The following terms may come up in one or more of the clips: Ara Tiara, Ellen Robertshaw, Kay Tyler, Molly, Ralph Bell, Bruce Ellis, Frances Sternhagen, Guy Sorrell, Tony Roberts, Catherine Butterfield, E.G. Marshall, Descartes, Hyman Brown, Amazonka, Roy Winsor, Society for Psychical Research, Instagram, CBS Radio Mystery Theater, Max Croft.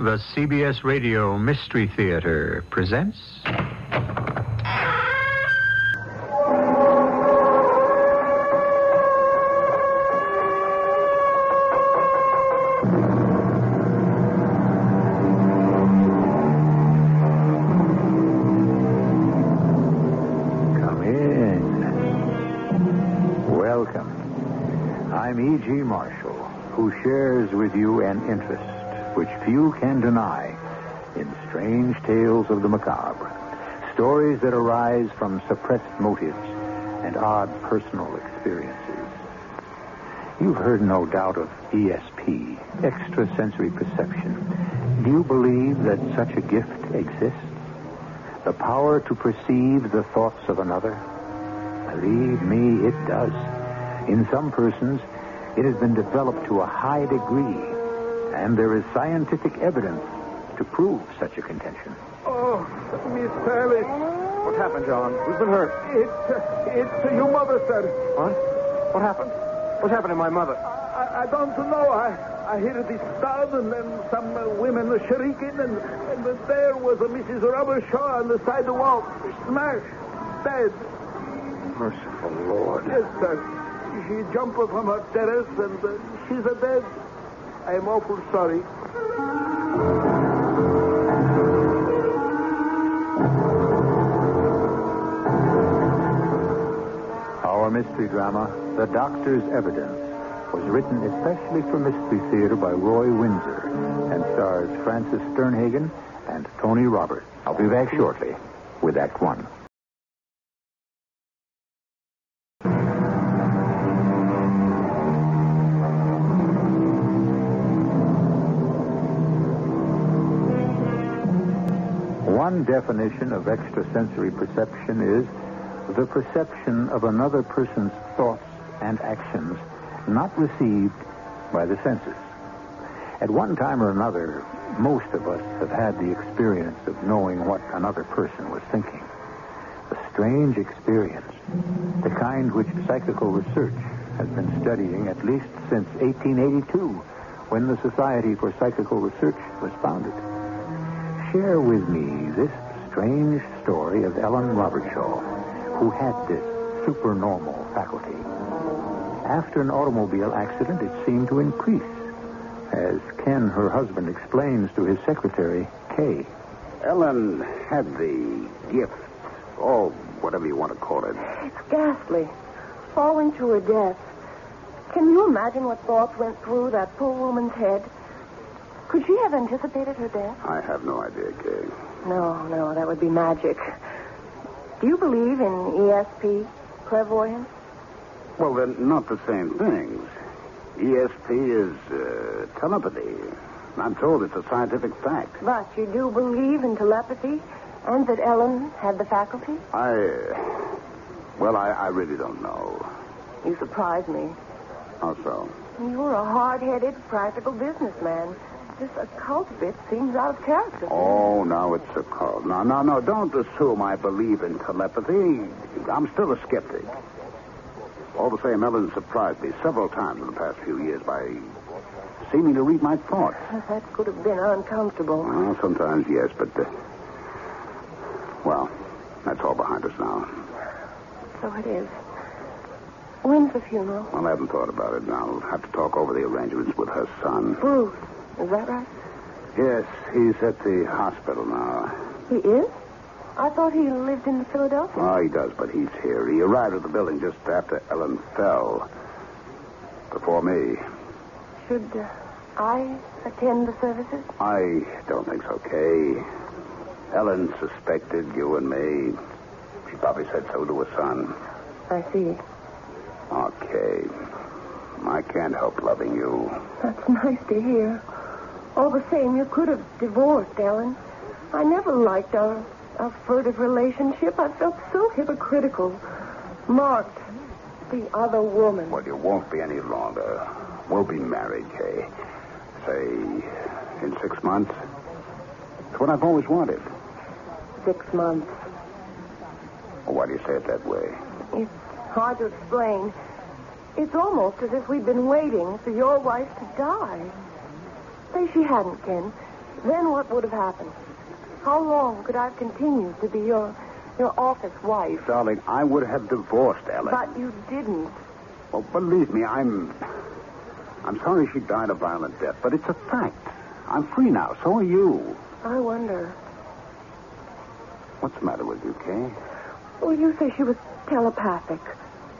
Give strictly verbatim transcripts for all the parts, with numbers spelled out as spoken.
The C B S Radio Mystery Theater presents... Come in. Welcome. I'm E G. Marshall, who shares with you an interest which few can deny in strange tales of the macabre, stories that arise from suppressed motives and odd personal experiences. You've heard, no doubt, of E S P, extrasensory perception. Do you believe that such a gift exists? The power to perceive the thoughts of another? Believe me, it does. In some persons, it has been developed to a high degree. And there is scientific evidence to prove such a contention. Oh, Miss Ellis. What happened, John? Who's been hurt? It's, uh, it's uh, your mother, sir. What? What happened? What's happened to my mother? I, I, I don't know. I, I heard this sound, and then some uh, women shrieking, and, and there was a Missus Robertshaw on the side of the wall. Smashed. Dead. Merciful Lord. Yes, sir. She jumped from her terrace, and uh, she's a dead... I am awful sorry. Our mystery drama, The Doctor's Evidence, was written especially for Mystery Theater by Roy Winsor and stars Frances Sternhagen and Tony Roberts. I'll be back shortly with Act One. One definition of extrasensory perception is the perception of another person's thoughts and actions not received by the senses. At one time or another, most of us have had the experience of knowing what another person was thinking. A strange experience, the kind which psychical research has been studying at least since eighteen eighty-two, when the Society for Psychical Research was founded. Share with me this strange story of Ellen Robertshaw, who had this supernormal faculty. After an automobile accident, it seemed to increase, as Ken, her husband, explains to his secretary, Kay. Ellen had the gift, or whatever you want to call it. It's ghastly, falling to her death. Can you imagine what thoughts went through that poor woman's head? Could she have anticipated her death? I have no idea, Kay. No, no, that would be magic. Do you believe in E S P, clairvoyance? Well, they're not the same things. E S P is uh, telepathy. I'm told it's a scientific fact. But you do believe in telepathy and that Ellen had the faculty? I... Well, I, I really don't know. You surprise me. How so? You're a hard-headed, practical businessman. This occult bit seems out of character. Oh, now it's occult. Now, now, no, don't assume I believe in telepathy. I'm still a skeptic. All the same, Ellen surprised me several times in the past few years by seeming to read my thoughts. That could have been uncomfortable. Well, sometimes, yes, but... Uh, well, that's all behind us now. So it is. When's the funeral? Well, I haven't thought about it now. I'll have to talk over the arrangements with her son. Bruce. Is that right? Yes, he's at the hospital now. He is? I thought he lived in Philadelphia. Oh, he does, but he's here. He arrived at the building just after Ellen fell. Before me. Should uh, I attend the services? I don't think so, Kay. Ellen suspected you and me. She probably said so to her son. I see. Okay. I can't help loving you. That's nice to hear. All the same, you could have divorced Ellen. I never liked our, our furtive relationship. I felt so hypocritical. Marked the other woman. Well, you won't be any longer. We'll be married, Kay. Say, in six months. It's what I've always wanted. Six months. Well, why do you say it that way? It's hard to explain. It's almost as if we'd been waiting for your wife to die. Say she hadn't, Ken. Then what would have happened? How long could I have continued to be your your office wife? Darling, I would have divorced Ellen. But you didn't. Well, believe me, I'm... I'm sorry she died a violent death, but it's a fact. I'm free now, so are you. I wonder. What's the matter with you, Kay? Well, you say she was telepathic.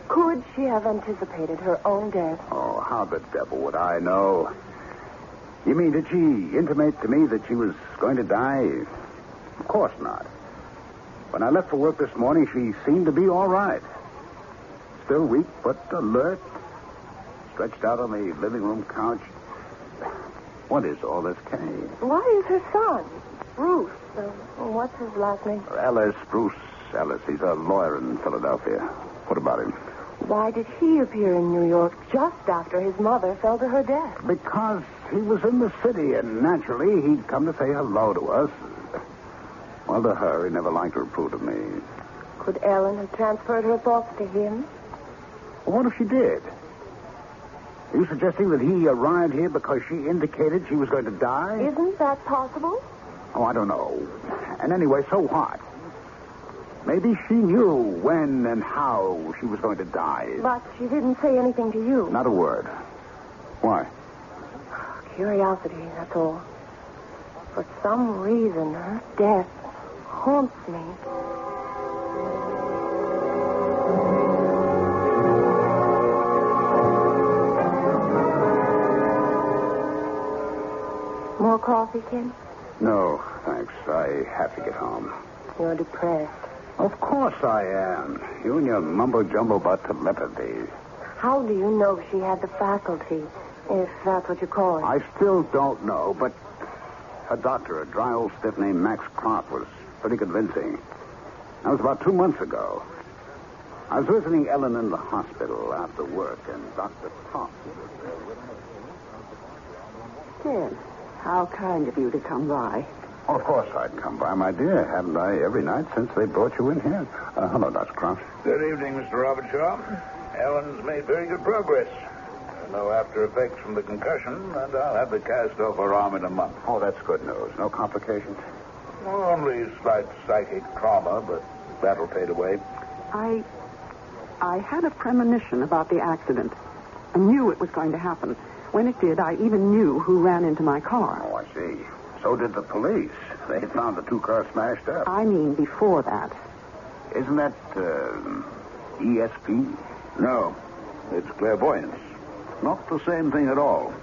Could she have anticipated her own death? Oh, how the devil would I know? You mean, did she intimate to me that she was going to die? Of course not. When I left for work this morning, she seemed to be all right. Still weak, but alert. Stretched out on the living room couch. What is all this, Kay? Why is her son, Bruce, uh, what's his last name? Ellis, Bruce Ellis. He's a lawyer in Philadelphia. What about him? Why did he appear in New York just after his mother fell to her death? Because he was in the city, and naturally he'd come to say hello to us. Well, to her, he never liked to approve of me. Could Ellen have transferred her thoughts to him? Well, what if she did? Are you suggesting that he arrived here because she indicated she was going to die? Isn't that possible? Oh, I don't know. And anyway, so what? Maybe she knew when and how she was going to die. But she didn't say anything to you. Not a word. Why? Curiosity, that's all. For some reason, her death haunts me. More coffee, Ken? No, thanks. I have to get home. You're depressed. Of course I am. You and your mumbo-jumbo about telepathy. How do you know she had the faculty, if that's what you call it? I still don't know, but her doctor, a dry old stiff named Max Croft, was pretty convincing. That was about two months ago. I was visiting Ellen in the hospital after work, and Doctor Croft was there with her. Ken, how kind of you to come by. Oh, of course I'd come by, my dear. Haven't I every night since they brought you in here? Uh, hello, Doctor Croft. Good evening, Mister Robertshaw. Ellen's made very good progress. No after effects from the concussion, and I'll have the cast-off her arm in a month. Oh, that's good news. No complications? Well, only slight psychic trauma, but that'll fade away. I... I had a premonition about the accident. I knew it was going to happen. When it did, I even knew who ran into my car. Oh, I see. So did the police. They found the two cars smashed up. I mean, before that. Isn't that uh, E S P? No. It's clairvoyance. Not the same thing at all.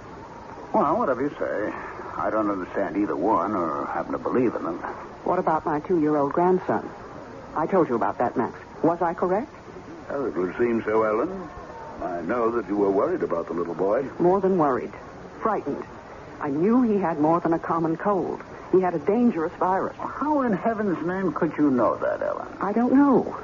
Well, whatever you say. I don't understand either one or happen to believe in them. What about my two-year-old grandson? I told you about that, Max. Was I correct? Well, it would seem so, Ellen. I know that you were worried about the little boy. More than worried. Frightened. I knew he had more than a common cold. He had a dangerous virus. How in heaven's name could you know that, Ellen? I don't know.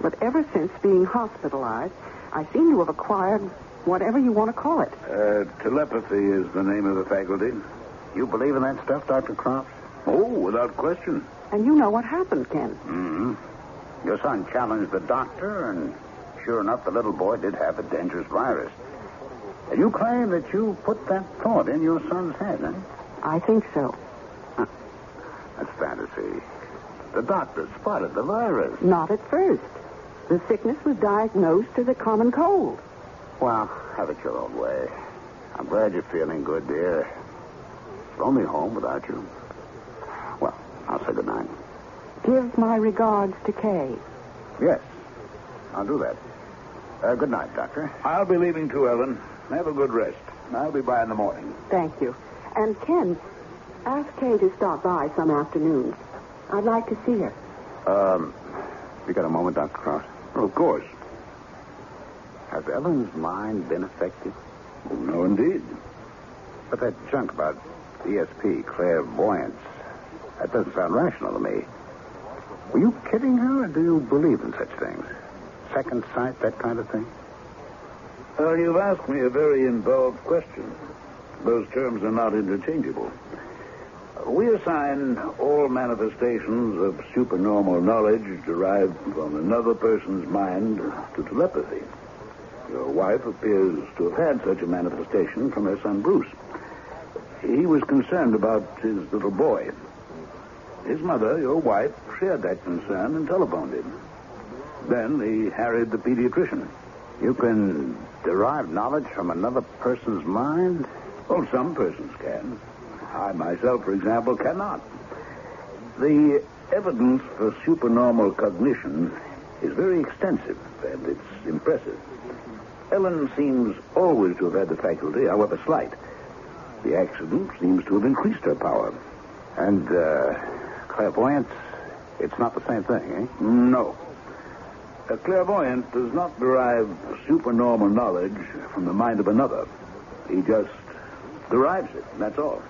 But ever since being hospitalized, I seem to have acquired whatever you want to call it. Uh, telepathy is the name of the faculty. You believe in that stuff, Doctor Croft? Oh, without question. And you know what happened, Ken. Mm-hmm. Your son challenged the doctor, and sure enough, the little boy did have a dangerous virus. You claim that you put that thought in your son's head, huh? I think so. Huh. That's fantasy. The doctor spotted the virus. Not at first. The sickness was diagnosed as a common cold. Well, have it your own way. I'm glad you're feeling good, dear. It's lonely home without you. Well, I'll say good night. Give my regards to Kay. Yes, I'll do that. Uh, good night, Doctor. I'll be leaving too, Ellen. Have a good rest. I'll be by in the morning. Thank you. And, Ken, ask Kay to stop by some afternoon. I'd like to see her. Um, you got a moment, Doctor Cross? Oh, of course. Has Ellen's mind been affected? Oh, no, indeed. But that junk about E S P, clairvoyance, that doesn't sound rational to me. Were you kidding her, or do you believe in such things? Second sight, that kind of thing? Well, you've asked me a very involved question. Those terms are not interchangeable. We assign all manifestations of supernormal knowledge derived from another person's mind to telepathy. Your wife appears to have had such a manifestation from her son, Bruce. He was concerned about his little boy. His mother, your wife, shared that concern and telephoned him. Then he harried the pediatrician. You can derive knowledge from another person's mind? Well, some persons can. I myself, for example, cannot. The evidence for supernormal cognition is very extensive, and it's impressive. Ellen seems always to have had the faculty, however slight. The accident seems to have increased her power. And uh, clairvoyance, it's not the same thing, eh? No. A clairvoyant does not derive supernormal knowledge from the mind of another. He just derives it, and that's all.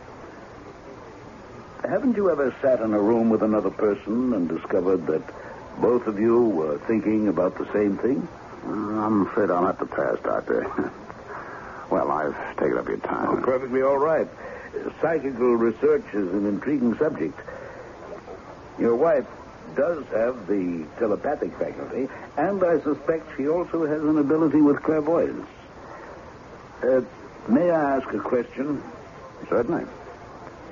Haven't you ever sat in a room with another person and discovered that both of you were thinking about the same thing? Uh, I'm afraid I'll have to pass, Doctor. Well, I've taken up your time. Oh, perfectly all right. Psychical research is an intriguing subject. Your wife does have the telepathic faculty, and I suspect she also has an ability with clairvoyance. Uh, may I ask a question? Certainly.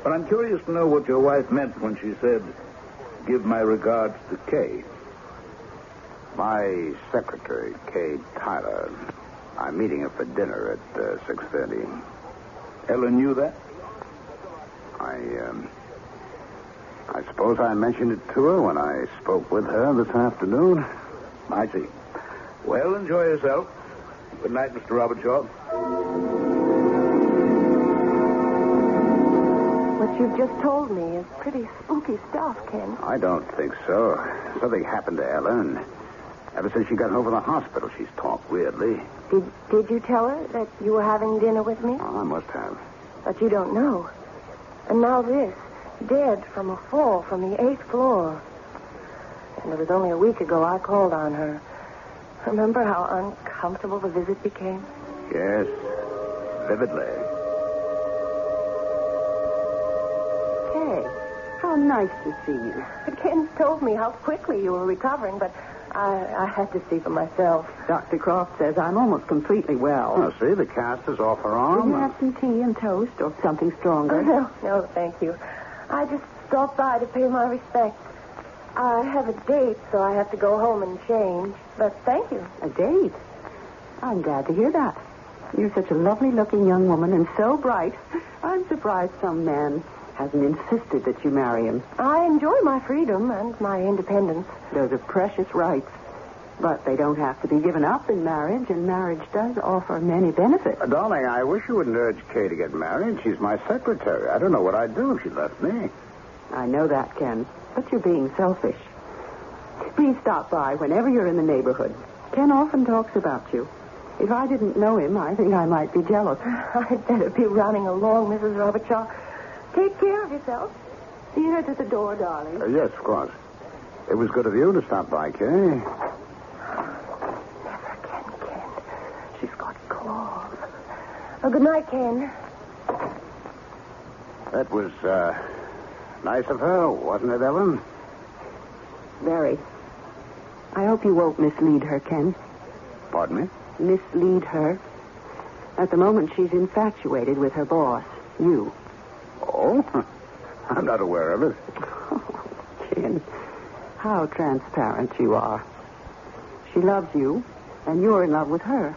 But I'm curious to know what your wife meant when she said, "Give my regards to Kay." My secretary, Kay Tyler. I'm meeting her for dinner at uh, six thirty. Ellen knew that? I, um... I suppose I mentioned it to her when I spoke with her this afternoon. I see. Well, enjoy yourself. Good night, Mister Robertshaw. What you've just told me is pretty spooky stuff, Ken. I don't think so. Something happened to Ellen. Ever since she got home from the hospital, she's talked weirdly. Did did you tell her that you were having dinner with me? Oh, I must have. But you don't know. And now this, dead from a fall from the eighth floor. And it was only a week ago I called on her. Remember how uncomfortable the visit became? Yes, vividly. Kay, how nice to see you. Ken told me how quickly you were recovering, but I, I had to see for myself. Doctor Croft says I'm almost completely well. Oh, see, the cast is off her arm. Did you have some tea and toast or something stronger? No, no, thank you. I just stopped by to pay my respects. I have a date, so I have to go home and change. But thank you. A date? I'm glad to hear that. You're such a lovely-looking young woman and so bright. I'm surprised some man hasn't insisted that you marry him. I enjoy my freedom and my independence. Those are precious rights. But they don't have to be given up in marriage, and marriage does offer many benefits. Uh, darling, I wish you wouldn't urge Kay to get married. She's my secretary. I don't know what I'd do if she left me. I know that, Ken, but you're being selfish. Please stop by whenever you're in the neighborhood. Ken often talks about you. If I didn't know him, I think I might be jealous. I'd better be running along, Missus Robertshaw. Take care of yourself. See her to the door, darling. Uh, yes, of course. It was good of you to stop by, Kay. Never again, Ken. She's got claws. Oh, good night, Ken. That was uh, nice of her, wasn't it, Ellen? Very. I hope you won't mislead her, Ken. Pardon me? Mislead her. At the moment, she's infatuated with her boss, you. Oh? I'm not aware of it. Oh, Ken, how transparent you are. She loves you, and you're in love with her.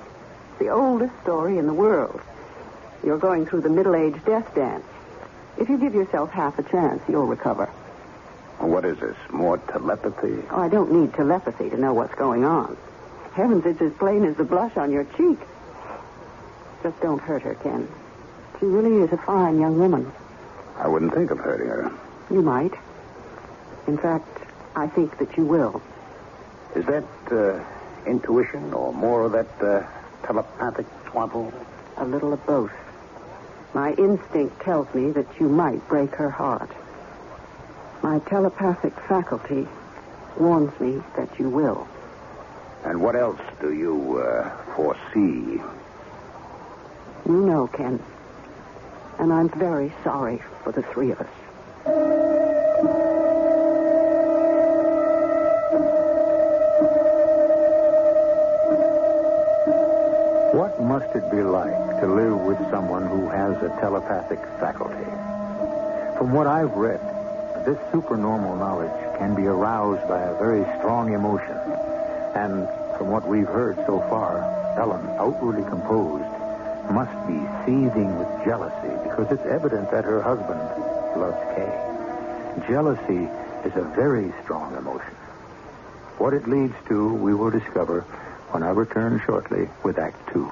The oldest story in the world. You're going through the middle-aged death dance. If you give yourself half a chance, you'll recover. Well, what is this, more telepathy? Oh, I don't need telepathy to know what's going on. Heavens, it's as plain as the blush on your cheek. Just don't hurt her, Ken. She really is a fine young woman. I wouldn't think of hurting her. You might. In fact, I think that you will. Is that uh, intuition or more of that uh, telepathic twaddle? A little of both. My instinct tells me that you might break her heart. My telepathic faculty warns me that you will. And what else do you uh, foresee? You know, Ken. And I'm very sorry for the three of us. What must it be like to live with someone who has a telepathic faculty? From what I've read, this supernormal knowledge can be aroused by a very strong emotion. And from what we've heard so far, Ellen, outwardly composed, must be seething with jealousy because it's evident that her husband loves Kay. Jealousy is a very strong emotion. What it leads to, we will discover when I return shortly with Act Two.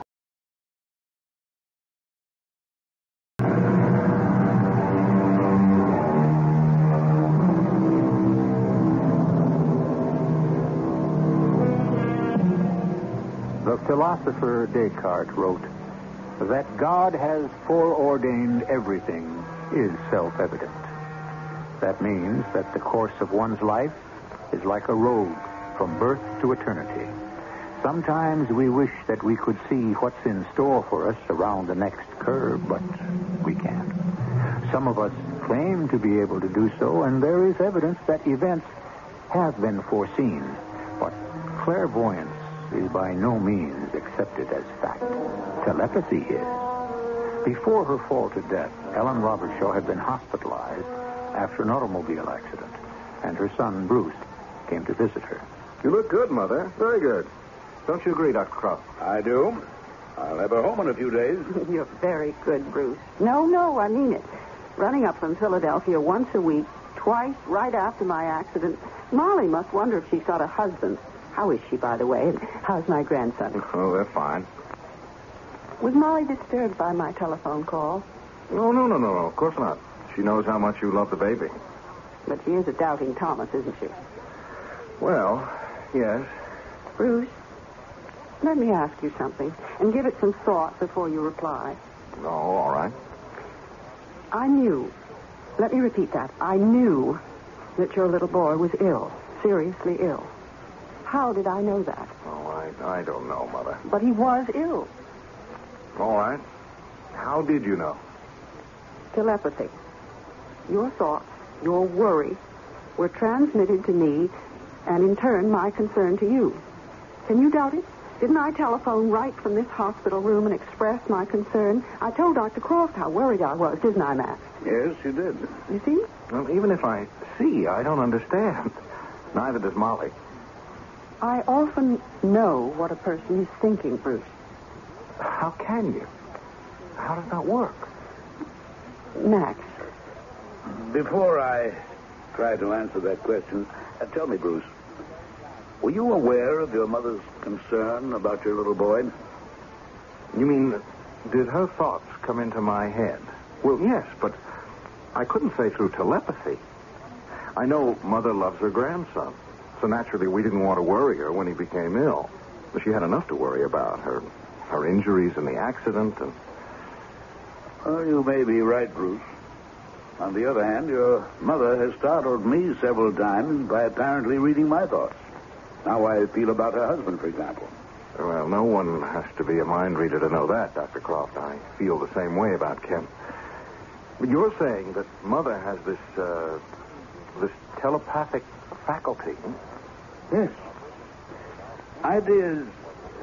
The philosopher Descartes wrote, "That God has foreordained everything is self-evident." That means that the course of one's life is like a road from birth to eternity. Sometimes we wish that we could see what's in store for us around the next curve, but we can't. Some of us claim to be able to do so, and there is evidence that events have been foreseen. But clairvoyance is by no means accepted as fact. Telepathy is. Before her fall to death, Ellen Robertshaw had been hospitalized after an automobile accident, and her son, Bruce, came to visit her. You look good, Mother. Very good. Don't you agree, Doctor Croft? I do. I'll have her home in a few days. You're very good, Bruce. No, no, I mean it. Running up from Philadelphia once a week, twice right after my accident. Molly must wonder if she's got a husband. How is she, by the way? And how's my grandson? Oh, they're fine. Was Molly disturbed by my telephone call? No, no, no, no, no. Of course not. She knows how much you love the baby. But she is a doubting Thomas, isn't she? Well, yes. Bruce? Let me ask you something, and give it some thought before you reply. No, all right. I knew, let me repeat that, I knew that your little boy was ill, seriously ill. How did I know that? Oh, I, I don't know, Mother. But he was ill. All right. How did you know? Telepathy. Your thoughts, your worry, were transmitted to me, and in turn, my concern to you. Can you doubt it? Didn't I telephone right from this hospital room and express my concern? I told Doctor Croft how worried I was, didn't I, Max? Yes, you did. You see? Well, even if I see, I don't understand. Neither does Molly. I often know what a person is thinking, Bruce. How can you? How does that work? Max. Before I try to answer that question, uh, tell me, Bruce, were you aware of your mother's concern about your little boy? You mean, did her thoughts come into my head? Well, yes, but I couldn't say through telepathy. I know Mother loves her grandson, so naturally we didn't want to worry her when he became ill. But she had enough to worry about, her her injuries and the accident and... Well, you may be right, Bruce. On the other hand, your mother has startled me several times by apparently reading my thoughts. How I feel about her husband, for example. Well, no one has to be a mind reader to know that, Doctor Croft. I feel the same way about Kent. But you're saying that Mother has this, uh, this telepathic faculty. Yes. Ideas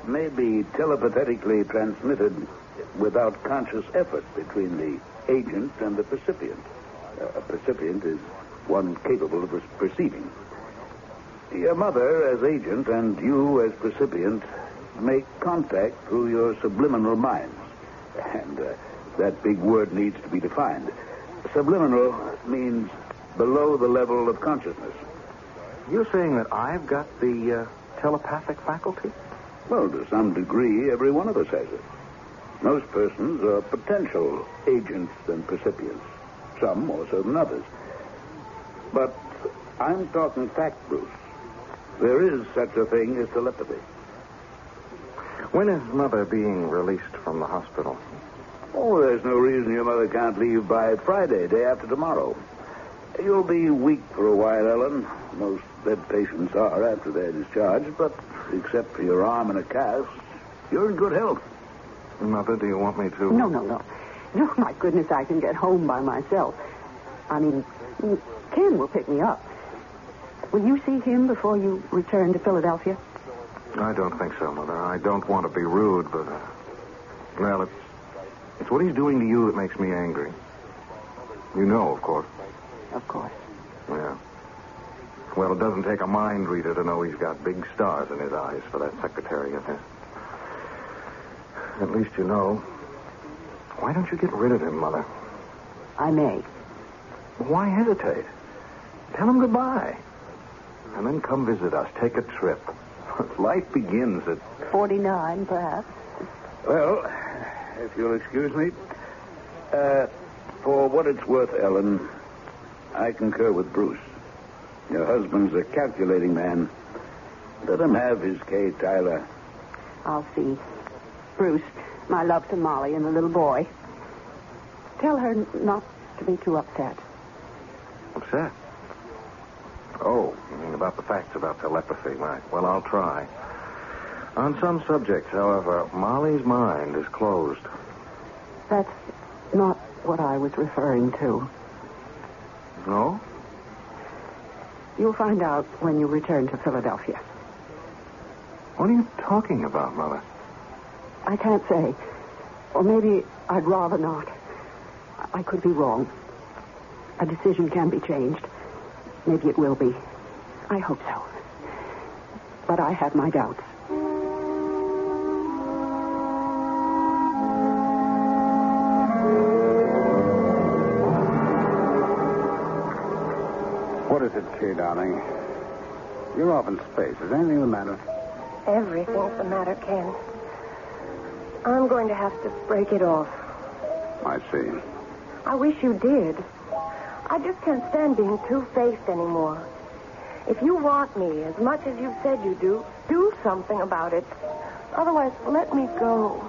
may be telepathically transmitted without conscious effort between the agent and the percipient. A percipient is one capable of perceiving. Your mother, as agent, and you, as recipient, make contact through your subliminal minds. And uh, that big word needs to be defined. Subliminal means below the level of consciousness. You're saying that I've got the uh, telepathic faculty? Well, to some degree, every one of us has it. Most persons are potential agents and recipients. Some more so than others. But I'm talking fact, Bruce. There is such a thing as telepathy. When is Mother being released from the hospital? Oh, there's no reason your mother can't leave by Friday, day after tomorrow. You'll be weak for a while, Ellen. Most bed patients are after they're discharged, but except for your arm and a cast, you're in good health. Mother, do you want me to... No, no, no. No, my goodness, I can get home by myself. I mean, Ken will pick me up. Will you see him before you return to Philadelphia? I don't think so, Mother. I don't want to be rude, but uh, Well, it's, it's what he's doing to you that makes me angry. You know, of course. Of course. Yeah. Well, it doesn't take a mind reader to know he's got big stars in his eyes for that secretary of his. At least you know. Why don't you get rid of him, Mother? I may. Why hesitate? Tell him goodbye. And then come visit us. Take a trip. Life begins at... forty-nine, perhaps. Well, if you'll excuse me. Uh, for what it's worth, Ellen, I concur with Bruce. Your husband's a calculating man. Let him have his Kay Tyler. I'll see. Bruce, my love to Molly and the little boy. Tell her not to be too upset. Upset? Oh, you mean about the facts about telepathy, right? Well, I'll try. On some subjects, however, Molly's mind is closed. That's not what I was referring to. No? You'll find out when you return to Philadelphia. What are you talking about, Mother? I can't say. Or maybe I'd rather not. I could be wrong. A decision can be changed. Maybe it will be. I hope so. But I have my doubts. What is it, Kay, darling? You're off in space. Is anything the matter? Everything's the matter, Ken. I'm going to have to break it off. I see. I wish you did. I just can't stand being two-faced anymore. If you want me as much as you've said you do, do something about it. Otherwise, let me go.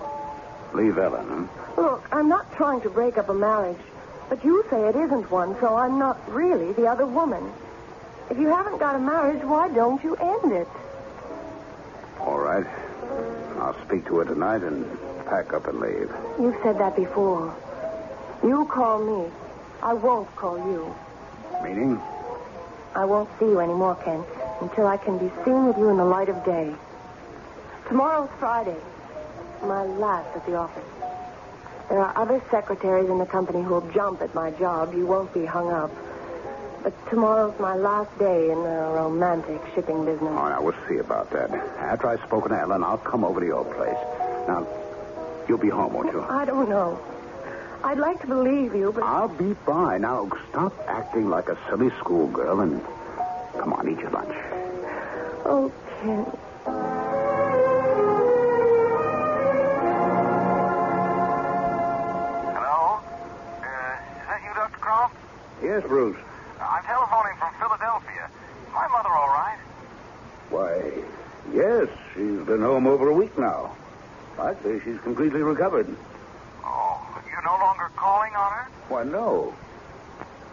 Leave Ellen, huh? Look, I'm not trying to break up a marriage, but you say it isn't one, so I'm not really the other woman. If you haven't got a marriage, why don't you end it? All right. I'll speak to her tonight and pack up and leave. You've said that before. You call me. I won't call you. Meaning? I won't see you anymore, Ken, until I can be seen with you in the light of day. Tomorrow's Friday. My last at the office. There are other secretaries in the company who'll jump at my job. You won't be hung up. But tomorrow's my last day in the romantic shipping business. Oh, now, we'll see about that. After I've spoken to Ellen, I'll come over to your place. Now, you'll be home, won't you? I don't know. I'd like to believe you, but... I'll be fine. Now, stop acting like a silly schoolgirl and... Come on, eat your lunch. Oh, Ken. Hello? Uh, is that you, Doctor Croft? Yes, Bruce. I'm telephoning from Philadelphia. Is my mother all right? Why, yes. She's been home over a week now. Likely she's completely recovered. Oh, you're no longer calling on her? Why, no.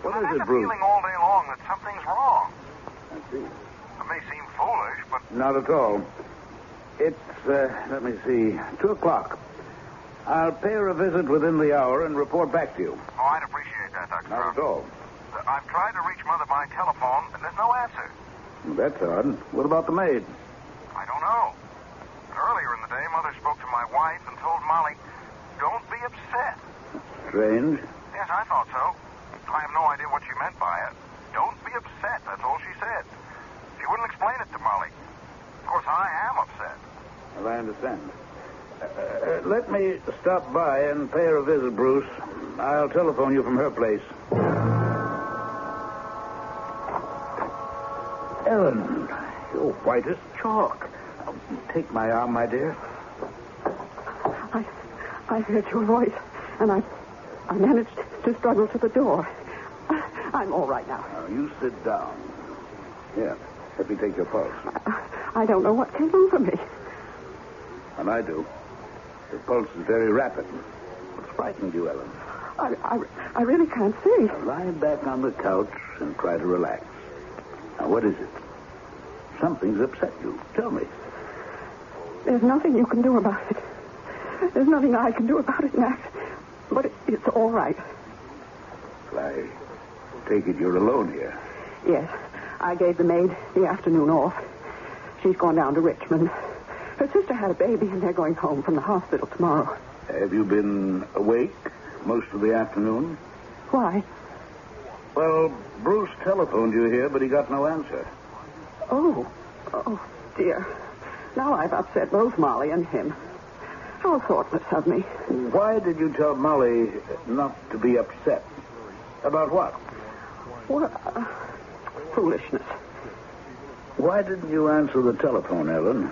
What well, is it, Bruce? I've had a feeling all day long that something's wrong. I see. It may seem foolish, but... Not at all. It's, uh, let me see, two o'clock. I'll pay her a visit within the hour and report back to you. Oh, I'd appreciate that, Doctor Not Trump. At all. I've tried to reach Mother by telephone, and there's no answer. That's odd. What about the maid? I don't know. Earlier in the day, Mother spoke to my wife and told Molly, don't be upset. Strange. Yes, I thought so. I have no idea what she meant by it. Don't be upset, that's all she said. She wouldn't explain it to Molly. Of course, I am upset. Well, I understand. Uh, uh, let me stop by and pay her a visit, Bruce. I'll telephone you from her place. Ellen, you're white as chalk. Take my arm, my dear. I I heard your voice, and I I managed to struggle to the door. I, I'm all right now. Now, you sit down. Here, let me take your pulse. I, I don't know what came over me. And I do. Your pulse is very rapid. What's frightened you, Ellen? I, I, I really can't see. Now, lie back on the couch and try to relax. Now, what is it? Something's upset you. Tell me. There's nothing you can do about it. There's nothing I can do about it, Max. But it, it's all right. Well, I take it you're alone here. Yes. I gave the maid the afternoon off. She's gone down to Richmond. Her sister had a baby, and they're going home from the hospital tomorrow. Have you been awake most of the afternoon? Why? Well, Bruce telephoned you here, but he got no answer. Oh. Oh, dear. Now I've upset both Molly and him. How thoughtless of me. Why did you tell Molly not to be upset? About what? Well, uh, foolishness. Why didn't you answer the telephone, Ellen?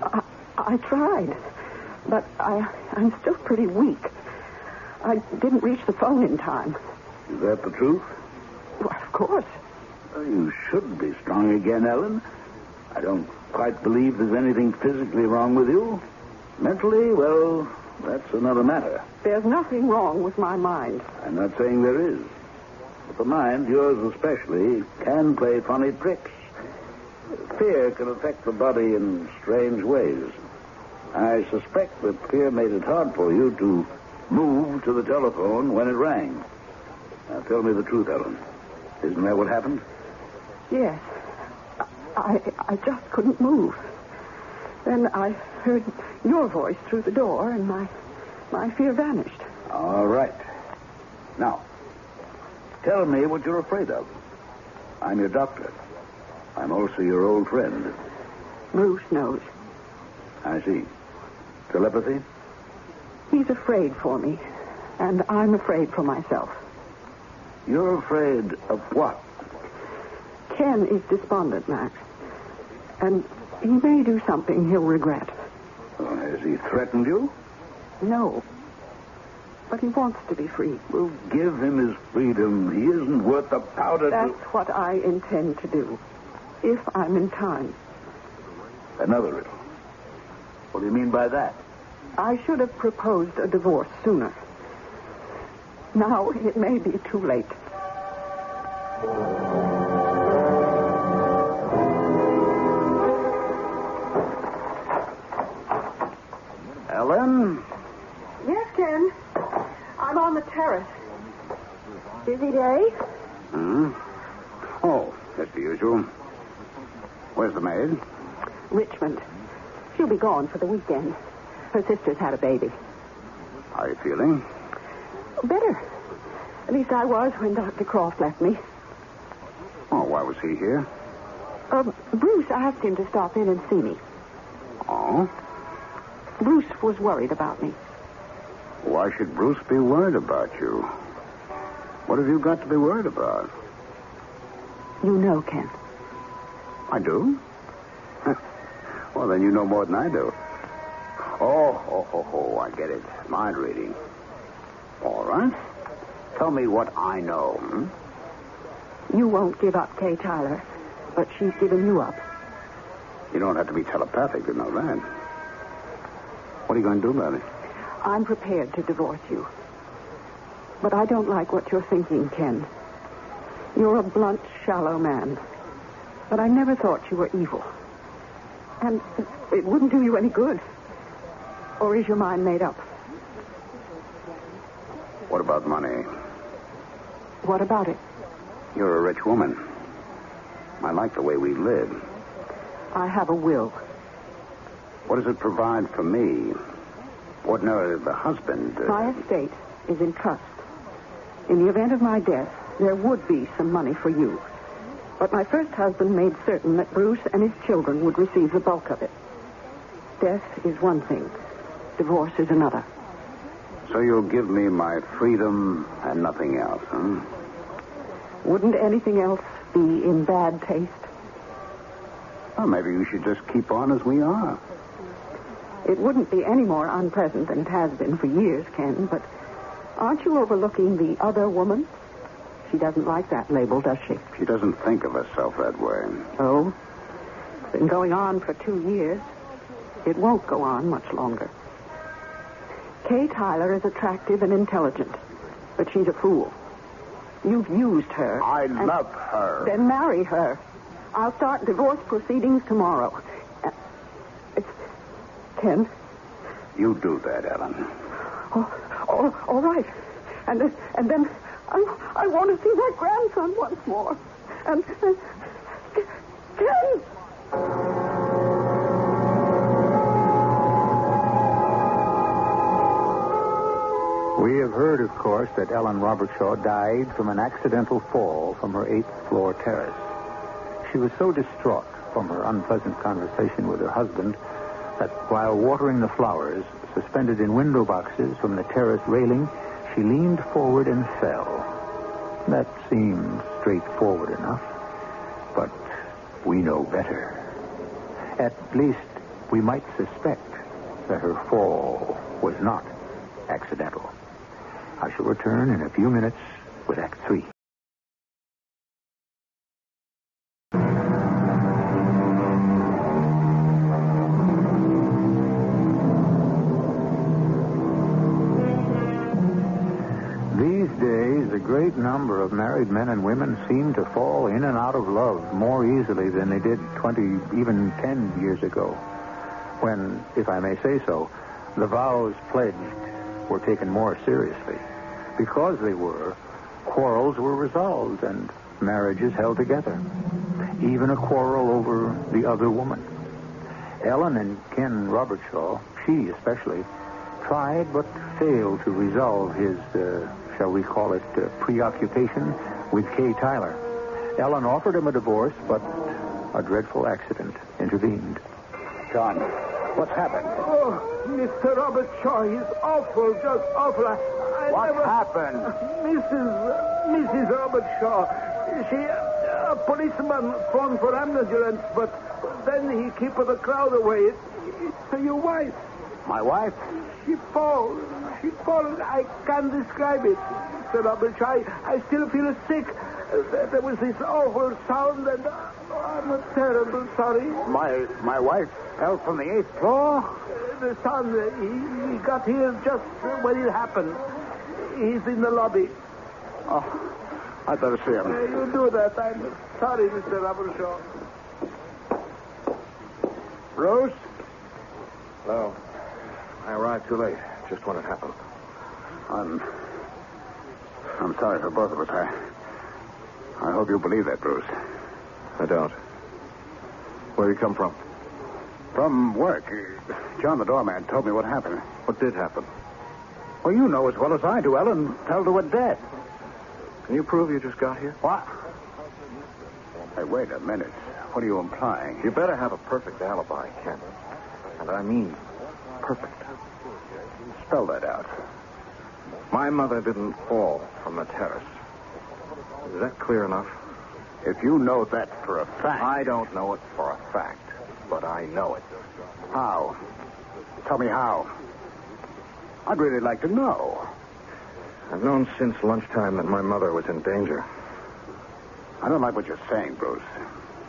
I, I tried, but I, I'm still pretty weak. I didn't reach the phone in time. Is that the truth? Well, of course. You should be strong again, Ellen. I don't quite believe there's anything physically wrong with you. Mentally, well, that's another matter. There's nothing wrong with my mind. I'm not saying there is. But the mind, yours especially, can play funny tricks. Fear can affect the body in strange ways. I suspect that fear made it hard for you to move to the telephone when it rang. Now, tell me the truth, Ellen. Isn't that what happened? Yes. I, I just couldn't move. Then I heard your voice through the door, and my, my fear vanished. All right. Now, tell me what you're afraid of. I'm your doctor. I'm also your old friend. Bruce knows. I see. Telepathy? He's afraid for me, and I'm afraid for myself. You're afraid of what? Ken is despondent, Max. And he may do something he'll regret. Well, has he threatened you? No. But he wants to be free. Well, give him his freedom. He isn't worth the powder. That's to... what I intend to do. If I'm in time. Another riddle. What do you mean by that? I should have proposed a divorce sooner. Now it may be too late. Ellen? Yes, Ken. I'm on the terrace. Busy day? Hmm. Oh, just the usual. Where's the maid? Richmond. She'll be gone for the weekend. Her sister's had a baby. How are you feeling? Better. At least I was when Doctor Croft left me. Oh, why was he here? Uh, Bruce asked him to stop in and see me. Oh? Bruce was worried about me. Why should Bruce be worried about you? What have you got to be worried about? You know, Ken. I do? Well, then you know more than I do. Oh, oh, oh, oh, I get it. Mind reading. All right. Tell me what I know. Hmm? You won't give up Kay Tyler, but she's given you up. You don't have to be telepathic to know that. What are you going to do about it? I'm prepared to divorce you. But I don't like what you're thinking, Ken. You're a blunt, shallow man. But I never thought you were evil. And it wouldn't do you any good. Or is your mind made up? What about money? What about it? You're a rich woman. I like the way we live. I have a will. What does it provide for me? Ordinarily, the husband... Uh... My estate is in trust. In the event of my death, there would be some money for you. But my first husband made certain that Bruce and his children would receive the bulk of it. Death is one thing. Divorce is another. So you'll give me my freedom and nothing else, huh? Wouldn't anything else be in bad taste? Well, maybe you should just keep on as we are. It wouldn't be any more unpleasant than it has been for years, Ken, but aren't you overlooking the other woman? She doesn't like that label, does she? She doesn't think of herself that way. Oh? It's been going on for two years. It won't go on much longer. Kay Tyler is attractive and intelligent, but she's a fool. You've used her. I love her. Then marry her. I'll start divorce proceedings tomorrow. It's... Ken? You do that, Ellen. Oh, oh, all right. And, and then... I, I want to see my grandson once more. And, and Ken! We have heard, of course, that Ellen Robertshaw died from an accidental fall from her eighth floor terrace. She was so distraught from her unpleasant conversation with her husband that while watering the flowers suspended in window boxes from the terrace railing, she leaned forward and fell. That seemed straightforward enough, but we know better. At least we might suspect that her fall was not accidental. I shall return in a few minutes with Act Three. A great number of married men and women seem to fall in and out of love more easily than they did twenty, even ten years ago, when, if I may say so, the vows pledged were taken more seriously. Because they were, quarrels were resolved and marriages held together, even a quarrel over the other woman. Ellen and Ken Robertshaw, she especially, tried but failed to resolve his uh, shall we call it uh, preoccupation with Kay Tyler. Ellen offered him a divorce, but a dreadful accident intervened. John, what's happened? Oh, Mister Robertshaw, he's awful, just awful. I, I what never... happened? Missus Missus Robertshaw, she, a policeman phoned for ambulance, but then he kept the crowd away. It's your wife. My wife? She falls. She falls. I can't describe it, Mister Robertshaw. I, I still feel sick. There was this awful sound, and oh, I'm terrible sorry. My my wife fell from the eighth floor? The son, he, he got here just when it happened. He's in the lobby. Oh, I better see him. Uh, you do that. I'm sorry, Mister Robertshaw. Bruce? Hello. I arrived too late, just when it happened. I'm... I'm sorry for both of us. I... I hope you believe that, Bruce. I don't. Where do you come from? From work. John, the doorman, told me what happened. What did happen? Well, you know as well as I do. Ellen fell to her death. Can you prove you just got here? What? Hey, wait a minute. What are you implying? You better have a perfect alibi, Ken. And I mean perfect. Spell that out. My mother didn't fall from the terrace. Is that clear enough? If you know that for a fact... I don't know it for a fact, but I know it. How? Tell me how. I'd really like to know. I've known since lunchtime that my mother was in danger. I don't like what you're saying, Bruce.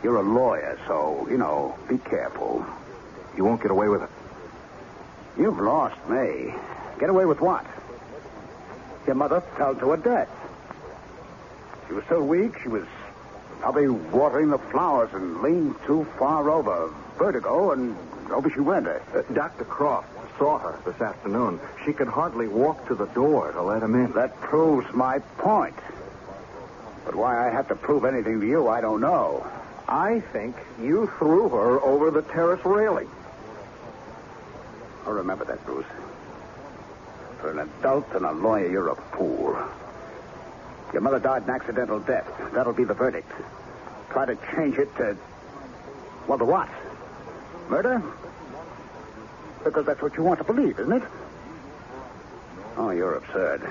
You're a lawyer, so, you know, be careful. You won't get away with it. You've lost me. Get away with what? Your mother fell to her death. She was so weak, she was probably watering the flowers and leaned too far over. Vertigo, and over she went. Uh, Doctor Croft saw her this afternoon. She could hardly walk to the door to let him in. That proves my point. But why I have to prove anything to you, I don't know. I think you threw her over the terrace railing. I remember that, Bruce. For an adult and a lawyer, you're a fool. Your mother died an accidental death. That'll be the verdict. Try to change it to... well, to what? Murder? Because that's what you want to believe, isn't it? Oh, you're absurd.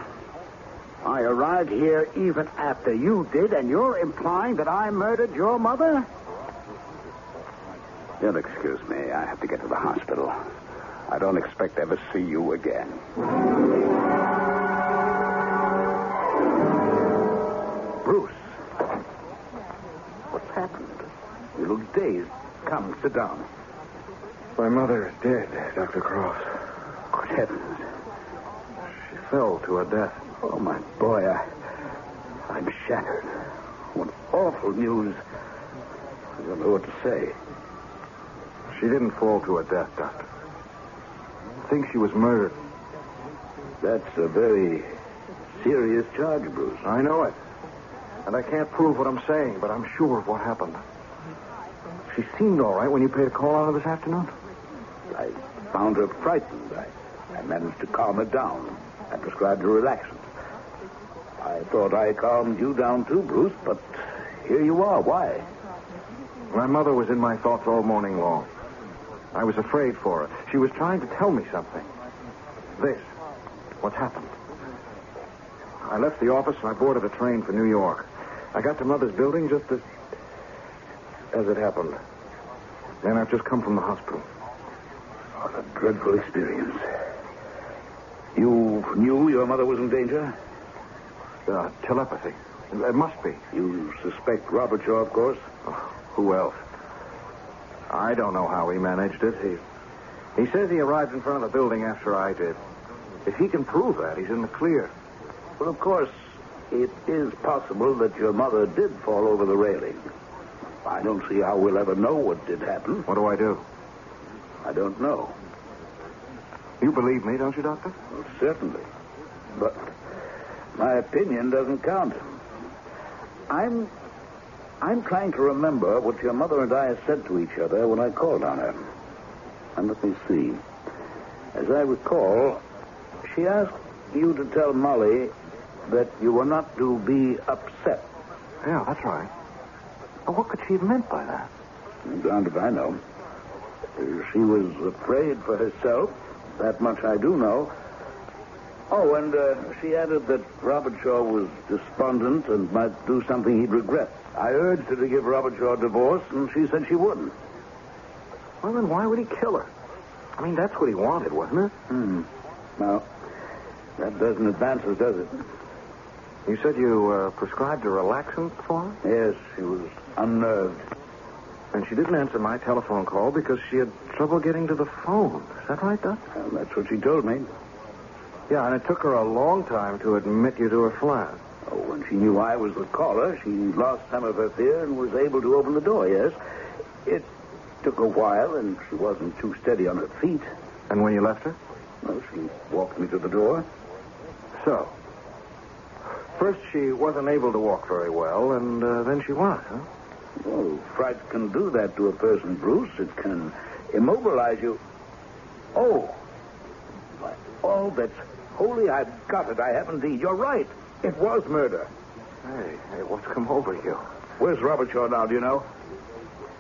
I arrived here even after you did, and you're implying that I murdered your mother? You'll excuse me. I have to get to the hospital. I don't expect to ever see you again. Bruce. What's happened? You look dazed. Come, sit down. My mother is dead, Doctor Cross. Good heavens. She fell to her death. Oh, my boy, I, I'm shattered. What awful news. I don't know what to say. She didn't fall to her death, Doctor. I think she was murdered. That's a very serious charge, Bruce. I know it. And I can't prove what I'm saying, but I'm sure of what happened. She seemed all right when you paid a call on her this afternoon. I found her frightened. I, I managed to calm her down. and prescribed a relaxant. I thought I calmed you down too, Bruce, but here you are. Why? My mother was in my thoughts all morning long. I was afraid for her. She was trying to tell me something. This. What's happened. I left the office and I boarded a train for New York. I got to Mother's building just as... as it happened. Then I've just come from the hospital. What a dreadful experience. You knew your mother was in danger? Uh, telepathy. It must be. You suspect Robertshaw, of course. Oh, who else? I don't know how he managed it. He, he says he arrived in front of the building after I did. If he can prove that, he's in the clear. Well, of course, it is possible that your mother did fall over the railing. I don't see how we'll ever know what did happen. What do I do? I don't know. You believe me, don't you, Doctor? Well, certainly. But my opinion doesn't count. I'm... I'm trying to remember what your mother and I said to each other when I called on her. And let me see. As I recall, she asked you to tell Molly that you were not to be upset. Yeah, that's right. Well, what could she have meant by that? Darned if I know. She was afraid for herself. That much I do know. Oh, and uh, she added that Robertshaw was despondent and might do something he'd regret. I urged her to give Robertshaw a divorce, and she said she wouldn't. Well, then why would he kill her? I mean, that's what he wanted, wasn't it? Hmm. Now, that doesn't advance us, does it? You said you uh, prescribed a relaxant for her? Yes, she was unnerved. And she didn't answer my telephone call because she had trouble getting to the phone. Is that right, Doc? Well, that's what she told me. Yeah, and it took her a long time to admit you to her flat. Oh, when she knew I was the caller, she lost some of her fear and was able to open the door, yes. It took a while, and she wasn't too steady on her feet. And when you left her? Well, she walked me to the door. So, first she wasn't able to walk very well, and uh, then she was, huh? Well, fright can do that to a person, Bruce. It can immobilize you. Oh, by all that's holy, I've got it. I have indeed. You're right. It was murder. Hey, hey, what's come over you? Where's Robertshaw now, do you know?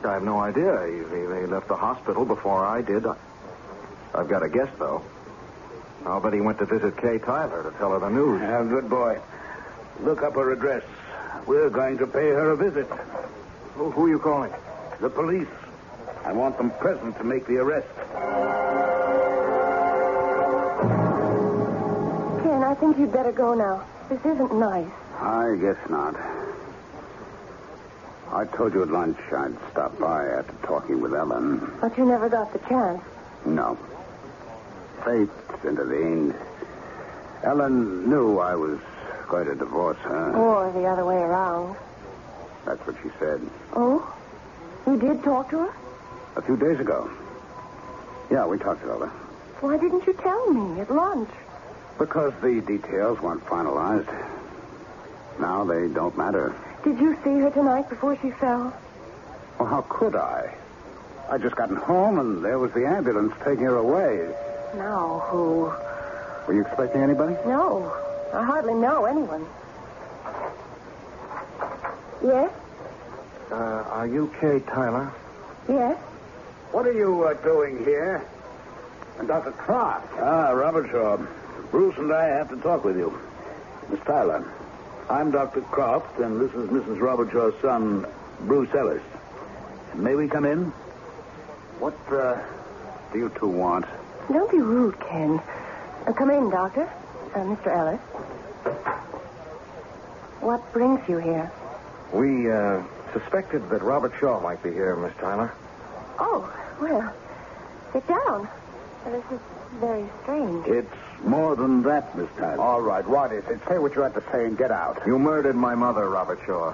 I have no idea. He, he left the hospital before I did. I, I've got a guess, though. I'll bet he went to visit Kay Tyler to tell her the news. Yeah, good boy. Look up her address. We're going to pay her a visit. Who, who are you calling? The police. I want them present to make the arrest. Ken, I think you'd better go now. This isn't nice. I guess not. I told you at lunch I'd stop by after talking with Ellen. But you never got the chance. No. Fate intervened. Ellen knew I was going to divorce her. Or the other way around. That's what she said. Oh? You did talk to her? A few days ago. Yeah, we talked it over. Why didn't you tell me at lunch? Because the details weren't finalized. Now they don't matter. Did you see her tonight before she fell? Well, how could I? I just gotten home and there was the ambulance taking her away. Now who? Were you expecting anybody? No. I hardly know anyone. Yes? Uh, are you Kay Tyler? Yes. What are you uh, doing here? And Doctor Croft. Ah, Robertshaw. Bruce and I have to talk with you. Miss Tyler, I'm Doctor Croft, and this is Missus Robertshaw's son, Bruce Ellis. May we come in? What uh, do you two want? Don't be rude, Ken. Uh, come in, Doctor. Uh, Mister Ellis. What brings you here? We uh, suspected that Robertshaw might be here, Miss Tyler. Oh, well, sit down. This is very strange. It's more than that, Miss Tyler. All right, what is it? Say what you had to say and get out. You murdered my mother, Robertshaw.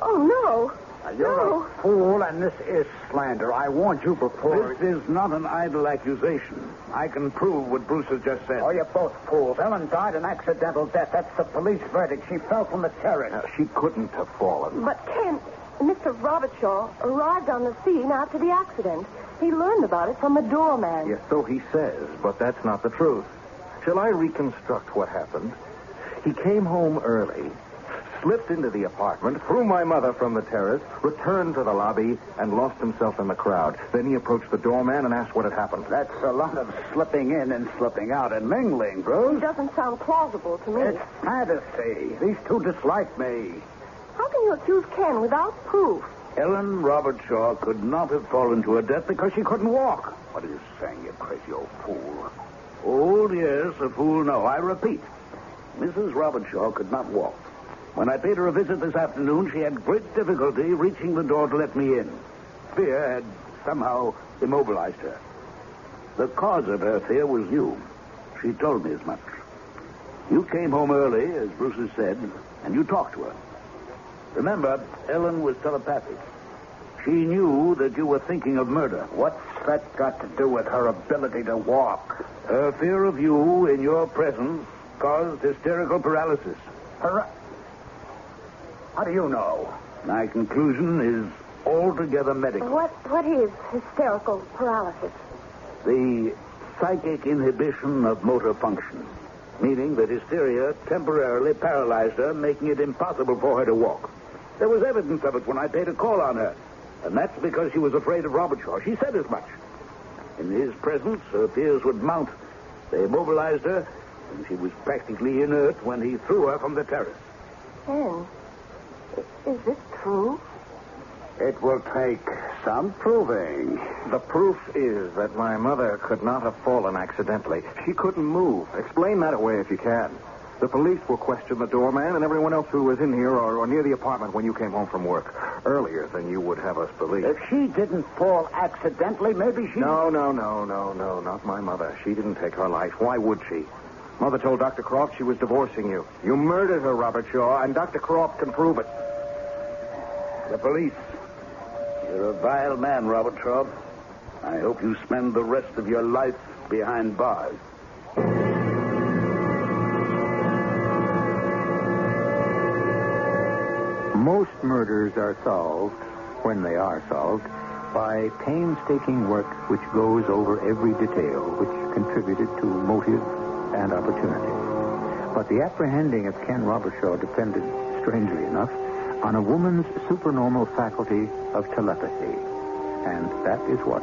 Oh, no. Now, you're no. a fool, and this is slander. I warned you before. This is not an idle accusation. I can prove what Bruce has just said. Oh, you're both fools. Ellen died an accidental death. That's the police verdict. She fell from the terrace. Now, she couldn't have fallen. But, Ken, Mister Robertshaw arrived on the scene after the accident. He learned about it from a doorman. Yes, so he says, but that's not the truth. till I reconstruct what happened, he came home early, slipped into the apartment, threw my mother from the terrace, returned to the lobby, and lost himself in the crowd. Then he approached the doorman and asked what had happened. That's a lot of slipping in and slipping out and mingling, Bruce. It doesn't sound plausible to me. It's fantasy. These two dislike me. How can you accuse Ken without proof? Ellen Robertshaw could not have fallen to her death because she couldn't walk. What are you saying, you crazy old fool? Old, yes, a fool, no. I repeat, Missus Robertshaw could not walk. When I paid her a visit this afternoon, she had great difficulty reaching the door to let me in. Fear had somehow immobilized her. The cause of her fear was you. She told me as much. You came home early, as Bruce has said, and you talked to her. Remember, Ellen was telepathic. She knew that you were thinking of murder. What's that got to do with her ability to walk? Her fear of you in your presence caused hysterical paralysis. Her... How do you know? My conclusion is altogether medical. What? What is hysterical paralysis? The psychic inhibition of motor function. Meaning that hysteria temporarily paralyzed her, making it impossible for her to walk. There was evidence of it when I paid a call on her. And that's because she was afraid of Robertshaw. She said as much. In his presence, her fears would mount. They immobilized her, and she was practically inert when he threw her from the terrace. Oh. Is this true? It will take some proving. The proof is that my mother could not have fallen accidentally. She couldn't move. Explain that away if you can. The police will question the doorman and everyone else who was in here or, or near the apartment when you came home from work. Earlier than you would have us believe. If she didn't fall accidentally, maybe she... No, no, no, no, no, not my mother. She didn't take her life. Why would she? Mother told Doctor Croft she was divorcing you. You murdered her, Robertshaw, and Doctor Croft can prove it. The police. You're a vile man, Robertshaw. I hope you spend the rest of your life behind bars. Most murders are solved, when they are solved, by painstaking work which goes over every detail which contributed to motive and opportunity. But the apprehending of Ken Robertshaw depended, strangely enough, on a woman's supernormal faculty of telepathy. And that is what,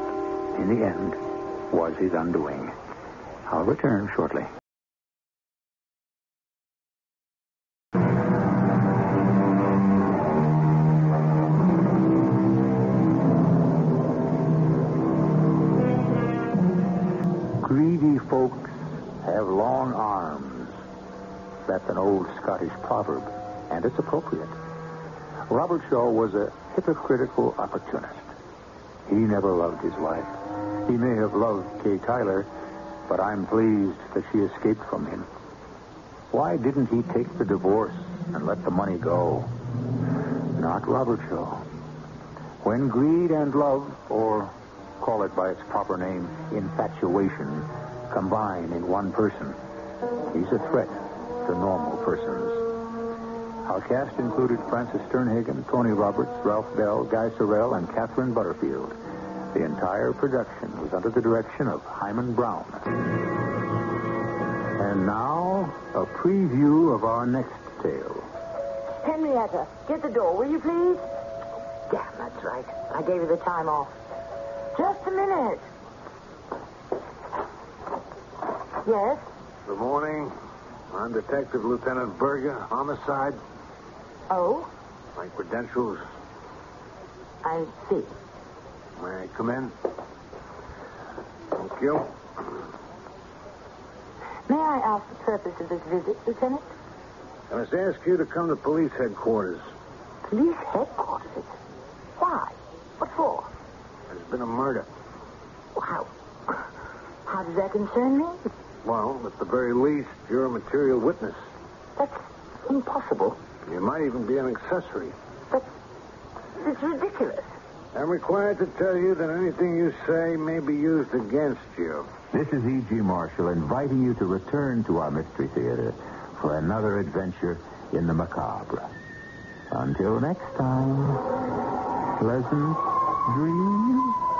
in the end, was his undoing. I'll return shortly. Greedy folks have long arms. That's an old Scottish proverb, and it's appropriate. Robertshaw was a hypocritical opportunist. He never loved his wife. He may have loved Kay Tyler, but I'm pleased that she escaped from him. Why didn't he take the divorce and let the money go? Not Robertshaw. When greed and love, or call it by its proper name, infatuation, combine in one person, he's a threat to normal persons. Our cast included Frances Sternhagen, Tony Roberts, Ralph Bell, Guy Sorrell, and Catherine Butterfield. The entire production was under the direction of Hyman Brown. And now, a preview of our next tale. Henrietta, get the door, will you please? Yeah, that's right. I gave her the time off. Just a minute. Yes? Good morning. I'm Detective Lieutenant Berger, homicide. Oh? My credentials. I see. May I come in? Thank you. May I ask the purpose of this visit, Lieutenant? I must ask you to come to police headquarters. Police headquarters? Why? What for? There's been a murder. How? How does that concern me? Well, at the very least, you're a material witness. That's impossible. You might even be an accessory. But it's ridiculous. I'm required to tell you that anything you say may be used against you. This is E G. Marshall inviting you to return to our Mystery Theater for another adventure in the macabre. Until next time, pleasant dreams.